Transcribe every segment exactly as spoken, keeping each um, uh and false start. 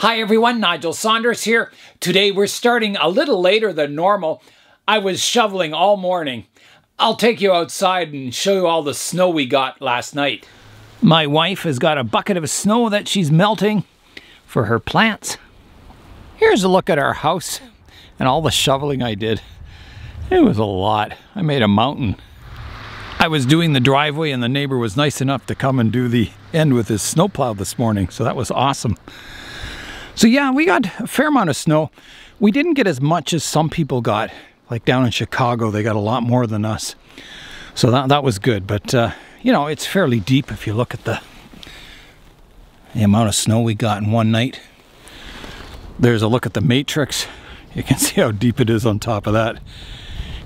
Hi everyone, Nigel Saunders here. Today we're starting a little later than normal. I was shoveling all morning. I'll take you outside and show you all the snow we got last night. My wife has got a bucket of snow that she's melting for her plants. Here's a look at our house and all the shoveling I did. It was a lot. I made a mountain. I was doing the driveway and the neighbor was nice enough to come and do the end with his snowplow this morning, so that was awesome. So yeah, we got a fair amount of snow. We didn't get as much as some people got. Like down in Chicago, they got a lot more than us. So that, that was good. But, uh, you know, it's fairly deep if you look at the, the amount of snow we got in one night. There's a look at the matrix. You can see how deep it is on top of that.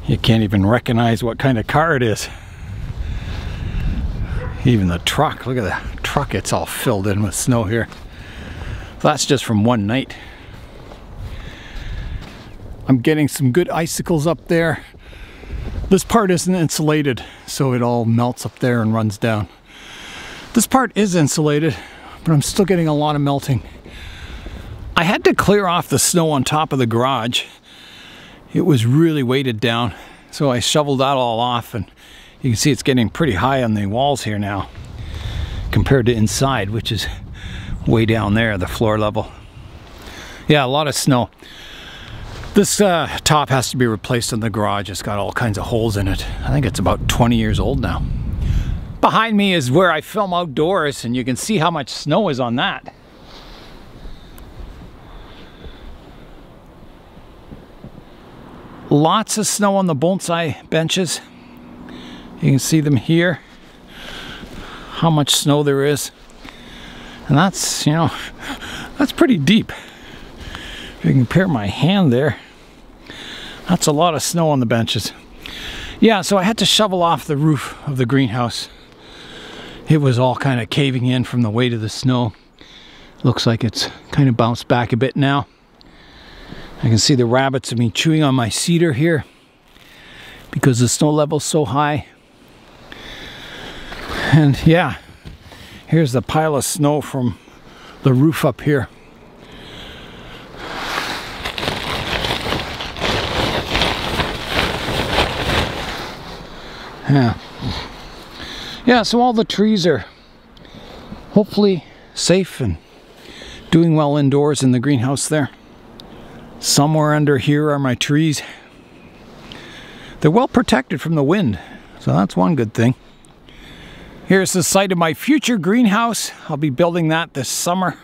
You can't even recognize what kind of car it is. Even the truck. Look at the truck. It's all filled in with snow here. That's just from one night. I'm getting some good icicles up there. This part isn't insulated, so it all melts up there and runs down. This part is insulated, but I'm still getting a lot of melting. I had to clear off the snow on top of the garage. It was really weighted down, so I shoveled that all off, and you can see it's getting pretty high on the walls here now compared to inside, which is way down there, the floor level. Yeah, a lot of snow. This uh, top has to be replaced in the garage. It's got all kinds of holes in it. I think it's about twenty years old now. Behind me is where I film outdoors, and you can see how much snow is on that. Lots of snow on the bonsai benches. You can see them here, how much snow there is. And that's, you know, that's pretty deep. If you compare my hand there, that's a lot of snow on the benches. Yeah, so I had to shovel off the roof of the greenhouse. It was all kind of caving in from the weight of the snow. Looks like it's kind of bounced back a bit now. I can see the rabbits have been chewing on my cedar here because the snow level's so high. And yeah. Here's the pile of snow from the roof up here. Yeah. Yeah, so all the trees are hopefully safe and doing well indoors in the greenhouse there. Somewhere under here are my trees. They're well protected from the wind, so that's one good thing. Here's the site of my future greenhouse. I'll be building that this summer,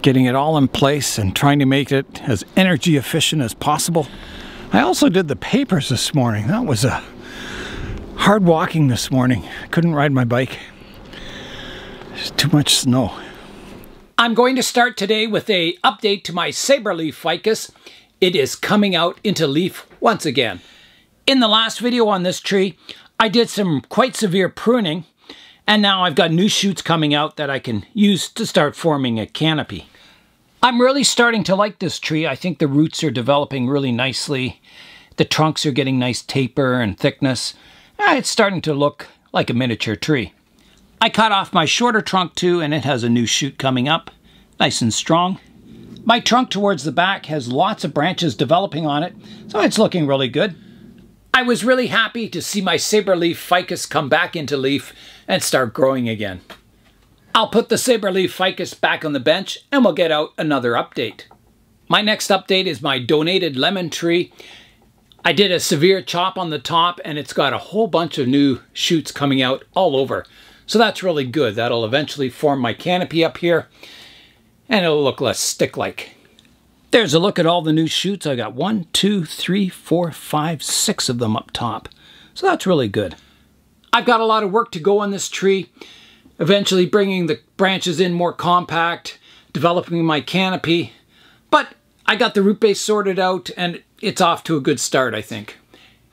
getting it all in place and trying to make it as energy efficient as possible. I also did the papers this morning. That was a hard walking this morning. I couldn't ride my bike. There's too much snow. I'm going to start today with an update to my sabre leaf ficus. It is coming out into leaf once again. In the last video on this tree, I did some quite severe pruning. And now I've got new shoots coming out that I can use to start forming a canopy. I'm really starting to like this tree. I think the roots are developing really nicely. The trunks are getting nice taper and thickness. It's starting to look like a miniature tree. I cut off my shorter trunk too, and it has a new shoot coming up, nice and strong. My trunk towards the back has lots of branches developing on it, so it's looking really good. I was really happy to see my sabre leaf ficus come back into leaf and start growing again. I'll put the sabre leaf ficus back on the bench and we'll get out another update. My next update is my donated lemon tree. I did a severe chop on the top and it's got a whole bunch of new shoots coming out all over. So that's really good. That'll eventually form my canopy up here and it'll look less stick-like. There's a look at all the new shoots. I got one, two, three, four, five, six of them up top. So that's really good. I've got a lot of work to go on this tree. Eventually bringing the branches in more compact, developing my canopy. But I got the root base sorted out and it's off to a good start, I think.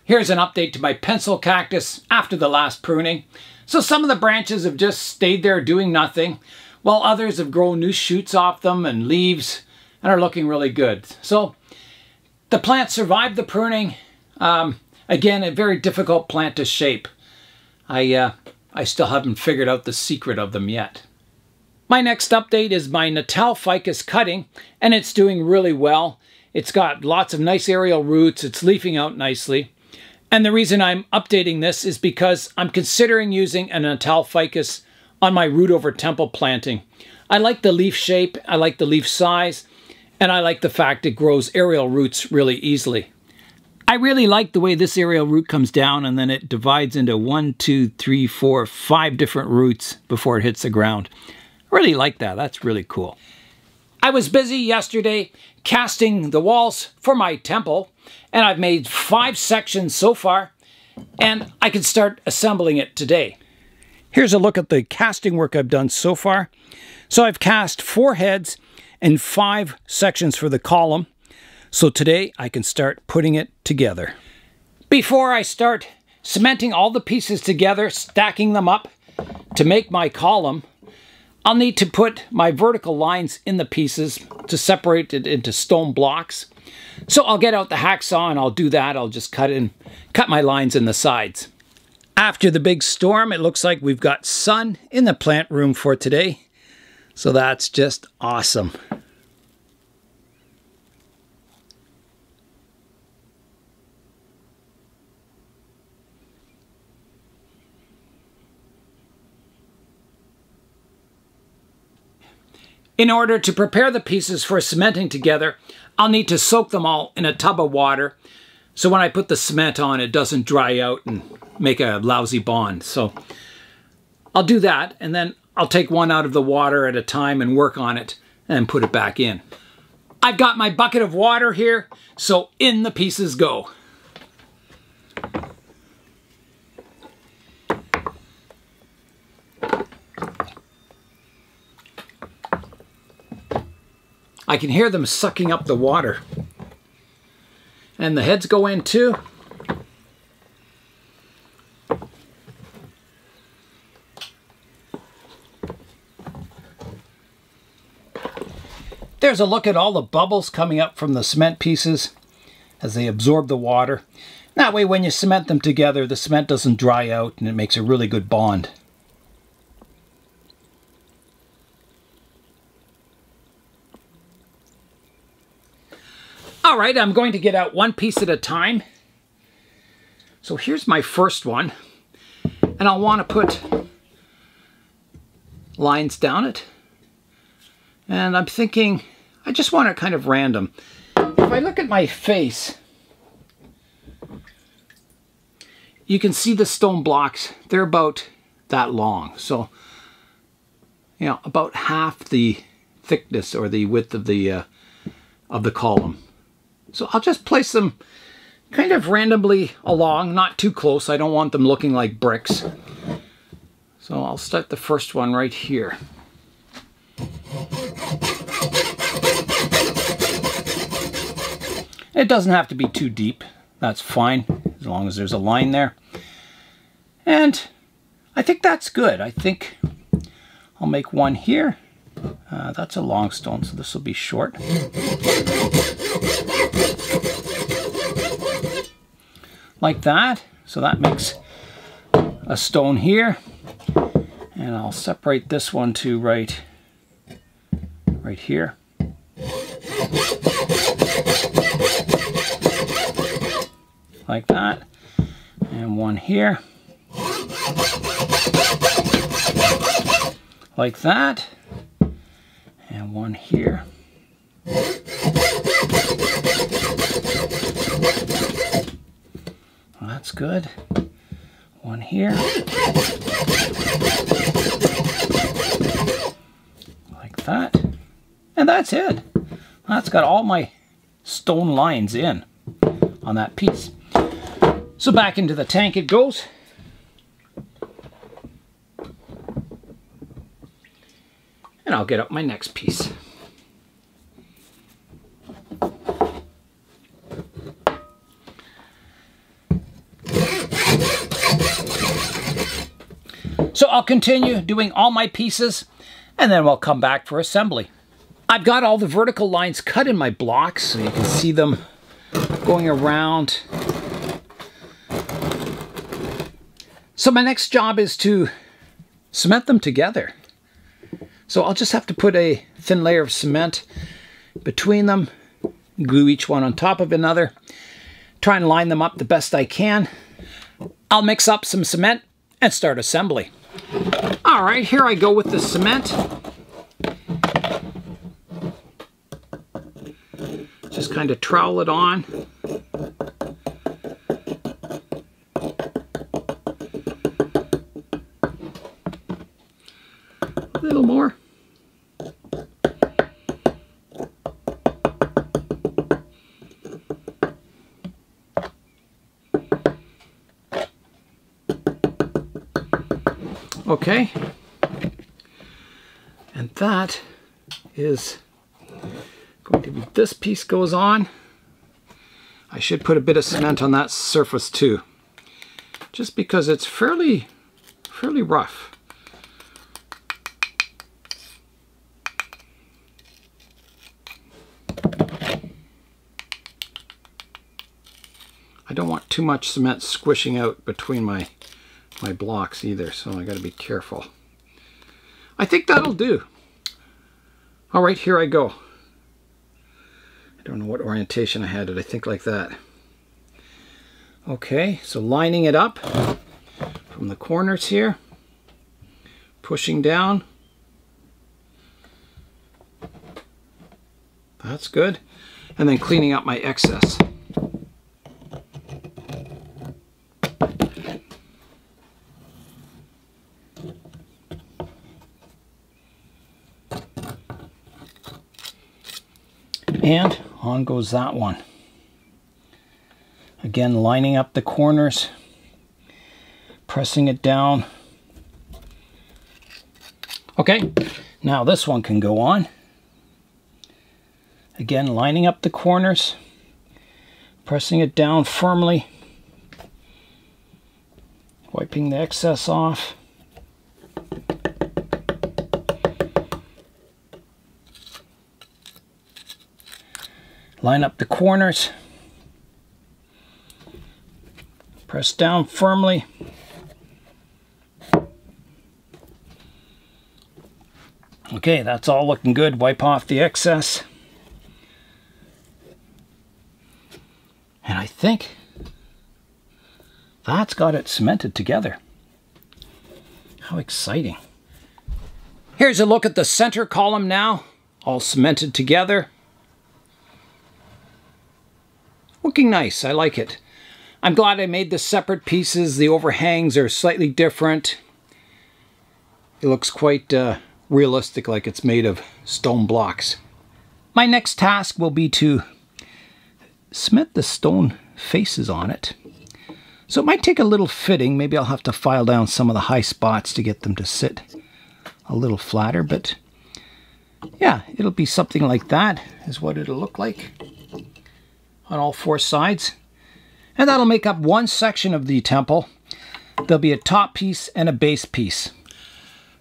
Here's an update to my pencil cactus after the last pruning. So some of the branches have just stayed there doing nothing, while others have grown new shoots off them and leaves, and are looking really good. So the plant survived the pruning. Um, again, a very difficult plant to shape. I, uh, I still haven't figured out the secret of them yet. My next update is my Natal ficus cutting, and it's doing really well. It's got lots of nice aerial roots. It's leafing out nicely. And the reason I'm updating this is because I'm considering using a Natal ficus on my root over temple planting. I like the leaf shape, I like the leaf size, and I like the fact it grows aerial roots really easily. I really like the way this aerial root comes down and then it divides into one, two, three, four, five different roots before it hits the ground. I really like that. That's really cool. I was busy yesterday casting the walls for my temple, and I've made five sections so far, and I can start assembling it today. Here's a look at the casting work I've done so far. So I've cast four heads and five sections for the column. So today I can start putting it together. Before I start cementing all the pieces together, stacking them up to make my column, I'll need to put my vertical lines in the pieces to separate it into stone blocks. So I'll get out the hacksaw and I'll do that. I'll just cut in, cut my lines in the sides. After the big storm, it looks like we've got sun in the plant room for today. So that's just awesome. In order to prepare the pieces for cementing together, I'll need to soak them all in a tub of water, so when I put the cement on, it doesn't dry out and make a lousy bond. So I'll do that, and then I'll take one out of the water at a time and work on it and put it back in. I've got my bucket of water here, so in the pieces go. I can hear them sucking up the water. And the heads go in too. There's a look at all the bubbles coming up from the cement pieces as they absorb the water. That way when you cement them together, the cement doesn't dry out and it makes a really good bond. All right, I'm going to get out one piece at a time. So here's my first one, and I'll want to put lines down it. And I'm thinking, I just want it kind of random. If I look at my face, you can see the stone blocks. They're about that long. So, you know, about half the thickness or the width of the, uh, of the column. So I'll just place them kind of randomly along, not too close. I don't want them looking like bricks. So I'll start the first one right here. It doesn't have to be too deep. That's fine, as long as there's a line there. And I think that's good. I think I'll make one here. Uh, that's a long stone, so this will be short. Like that. So that makes a stone here. And I'll separate this one to right, right here. Like that. And one here. Like that. And one here. Well, that's good. One here. Like that. And that's it. That's got all my stone lines in on that piece. So back into the tank it goes. And I'll get up my next piece. So I'll continue doing all my pieces, and then we'll come back for assembly. I've got all the vertical lines cut in my blocks, so you can see them going around. So my next job is to cement them together. So I'll just have to put a thin layer of cement between them, glue each one on top of another, try and line them up the best I can. I'll mix up some cement and start assembly. All right, here I go with the cement. Just kind of trowel it on. A little more. Okay, and that is going to be, this piece goes on. I should put a bit of cement on that surface too, just because it's fairly, fairly rough. I don't want too much cement squishing out between my my blocks either, so I got to be careful. I think that'll do. All right, here I go. I don't know what orientation I had it. I think like that. Okay, so lining it up from the corners here, pushing down. That's good. And then cleaning up my excess. And on goes that one. Again, lining up the corners, pressing it down. Okay, now this one can go on. Again, lining up the corners, pressing it down firmly, wiping the excess off. Line up the corners, press down firmly. Okay, that's all looking good. Wipe off the excess. And I think that's got it cemented together. How exciting. Here's a look at the center column now, all cemented together. Looking nice, I like it. I'm glad I made the separate pieces. The overhangs are slightly different. It looks quite uh, realistic, like it's made of stone blocks. My next task will be to cement the stone faces on it. So it might take a little fitting. Maybe I'll have to file down some of the high spots to get them to sit a little flatter, but yeah, it'll be something like that is what it'll look like on all four sides. And that'll make up one section of the temple. There'll be a top piece and a base piece.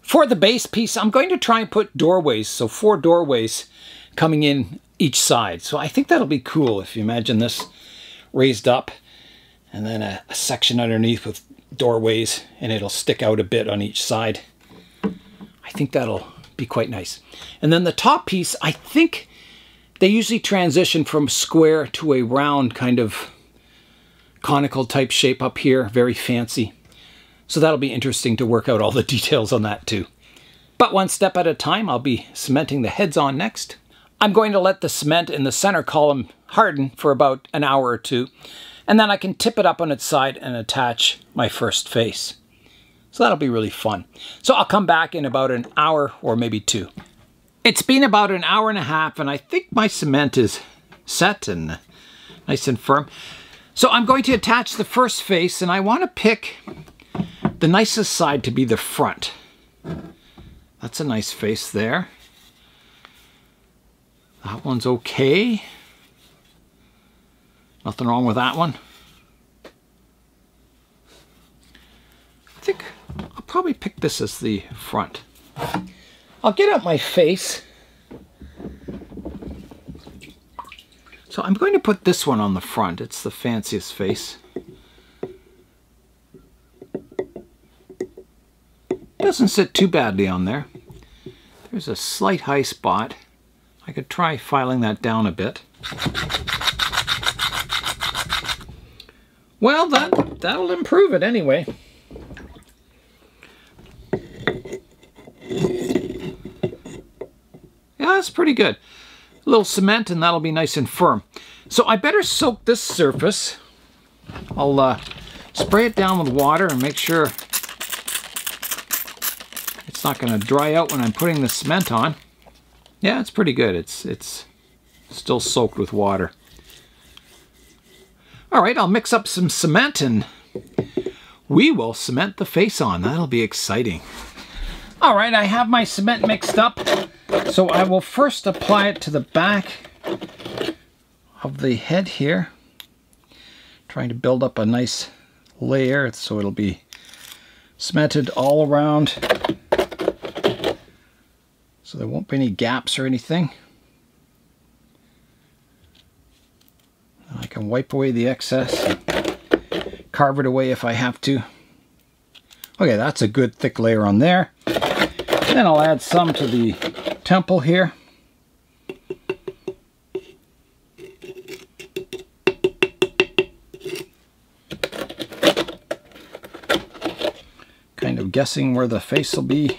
For the base piece, I'm going to try and put doorways, so four doorways coming in each side. So I think that'll be cool if you imagine this raised up and then a, a section underneath with doorways, and it'll stick out a bit on each side. I think that'll be quite nice. And then the top piece, I think they usually transition from square to a round kind of conical type shape up here, very fancy. So that'll be interesting to work out all the details on that too. But one step at a time, I'll be cementing the heads on next. I'm going to let the cement in the center column harden for about an hour or two, and then I can tip it up on its side and attach my first face. So that'll be really fun. So I'll come back in about an hour or maybe two. It's been about an hour and a half, and I think my cement is set and nice and firm. So I'm going to attach the first face, and I want to pick the nicest side to be the front. That's a nice face there. That one's okay. Nothing wrong with that one. I think I'll probably pick this as the front. I'll get out my face. So I'm going to put this one on the front. It's the fanciest face. Doesn't sit too badly on there. There's a slight high spot. I could try filing that down a bit. Well, that, that'll improve it anyway. Yeah, that's pretty good. A little cement and that'll be nice and firm. So I better soak this surface. I'll uh, spray it down with water and make sure it's not going to dry out when I'm putting the cement on. Yeah, it's pretty good. It's, it's still soaked with water. All right, I'll mix up some cement and we will cement the face on. That'll be exciting. All right, I have my cement mixed up. So I will first apply it to the back of the head here. Trying to build up a nice layer so it'll be cemented all around, so there won't be any gaps or anything. I can wipe away the excess, carve it away if I have to. Okay, that's a good thick layer on there. Then I'll add some to the temple here. Kind of guessing where the face will be.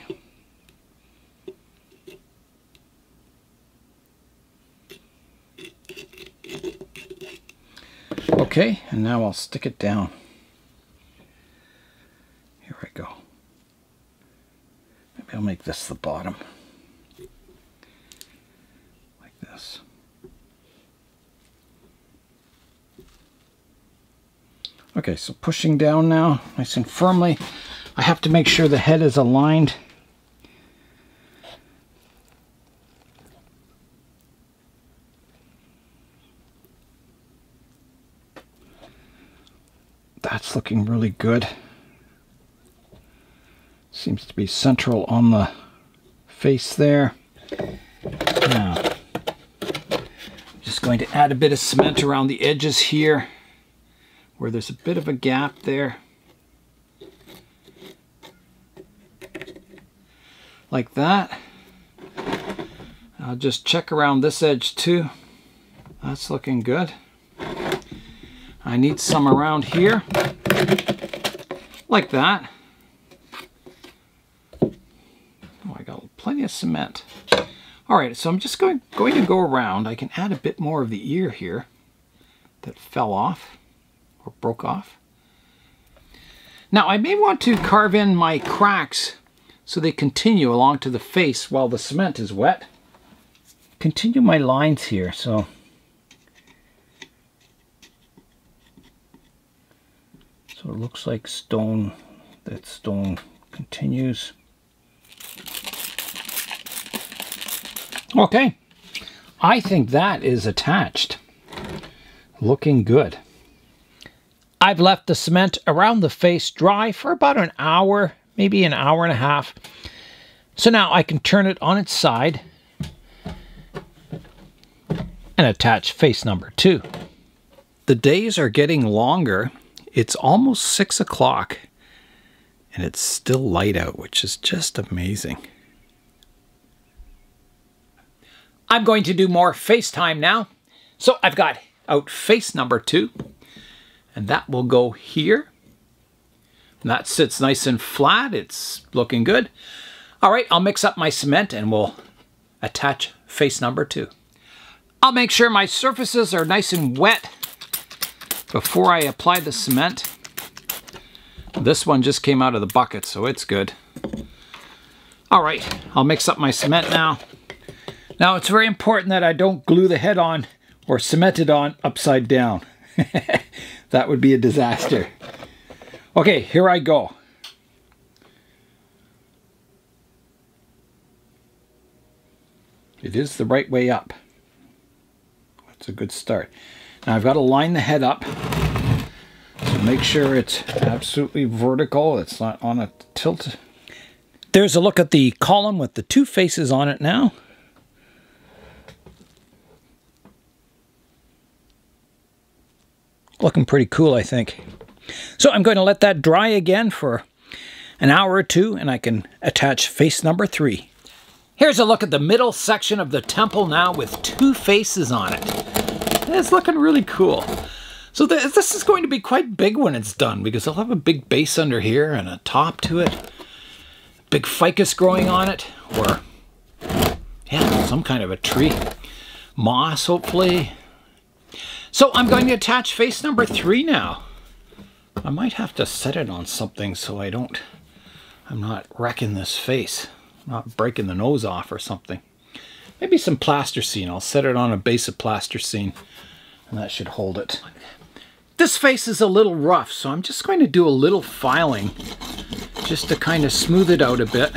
Okay, and now I'll stick it down. Here I go. Maybe I'll make this the bottom. Like this. Okay, so pushing down now, nice and firmly. I have to make sure the head is aligned. That's looking really good. Seems to be central on the face there. Now, just going to add a bit of cement around the edges here where there's a bit of a gap there. Like that. I'll just check around this edge too. That's looking good. I need some around here, like that. Oh, I got plenty of cement. All right, so I'm just going, going to go around. I can add a bit more of the ear here that fell off or broke off. Now, I may want to carve in my cracks so they continue along to the face while the cement is wet. Continue my lines here, so. So it looks like stone, that stone continues. Okay, I think that is attached. Looking good. I've left the cement around the face dry for about an hour, maybe an hour and a half. So now I can turn it on its side and attach face number two. The days are getting longer. It's almost six o'clock and it's still light out, which is just amazing. I'm going to do more face time now. So I've got out face number two and that will go here. And that sits nice and flat. It's looking good. All right, I'll mix up my cement and we'll attach face number two. I'll make sure my surfaces are nice and wet before I apply the cement. This one just came out of the bucket, so it's good. All right, I'll mix up my cement now. Now, it's very important that I don't glue the head on or cement it on upside down. That would be a disaster. Okay, here I go. It is the right way up. That's a good start. Now I've got to line the head up, so make sure it's absolutely vertical, it's not on a tilt. There's a look at the column with the two faces on it now. Looking pretty cool, I think. So I'm going to let that dry again for an hour or two, and I can attach face number three. Here's a look at the middle section of the temple now with two faces on it. It's looking really cool. So th this is going to be quite big when it's done because they'll have a big base under here and a top to it. Big ficus growing on it, or yeah, some kind of a tree. Moss, hopefully. So I'm going to attach face number three now. I might have to set it on something so I don't, I'm not wrecking this face. I'm not breaking the nose off or something. Maybe some plasticine. I'll set it on a base of plasticine and that should hold it. This face is a little rough, so I'm just going to do a little filing just to kind of smooth it out a bit.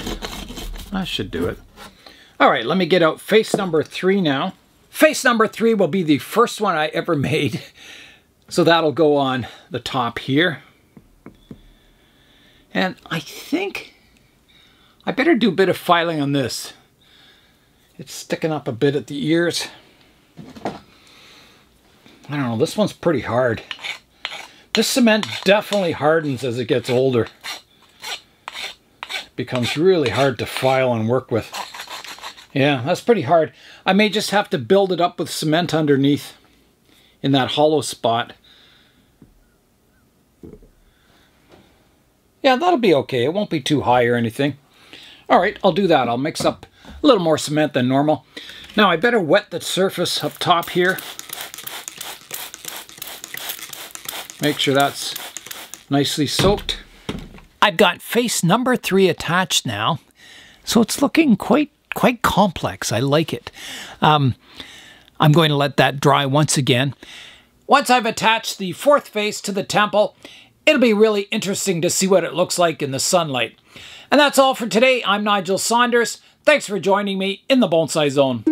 That should do it. All right, let me get out face number three now. Face number three will be the first one I ever made. So that'll go on the top here. And I think I better do a bit of filing on this. It's sticking up a bit at the ears. I don't know, this one's pretty hard. This cement definitely hardens as it gets older. It becomes really hard to file and work with. Yeah, that's pretty hard. I may just have to build it up with cement underneath in that hollow spot. Yeah, that'll be okay. It won't be too high or anything. All right, I'll do that. I'll mix up a little more cement than normal. Now I better wet the surface up top here. Make sure that's nicely soaked. I've got face number three attached now, so it's looking quite quite complex. I like it. Um, I'm going to let that dry once again. Once I've attached the fourth face to the temple, it'll be really interesting to see what it looks like in the sunlight. And that's all for today. I'm Nigel Saunders. Thanks for joining me in the Bonsai Zone.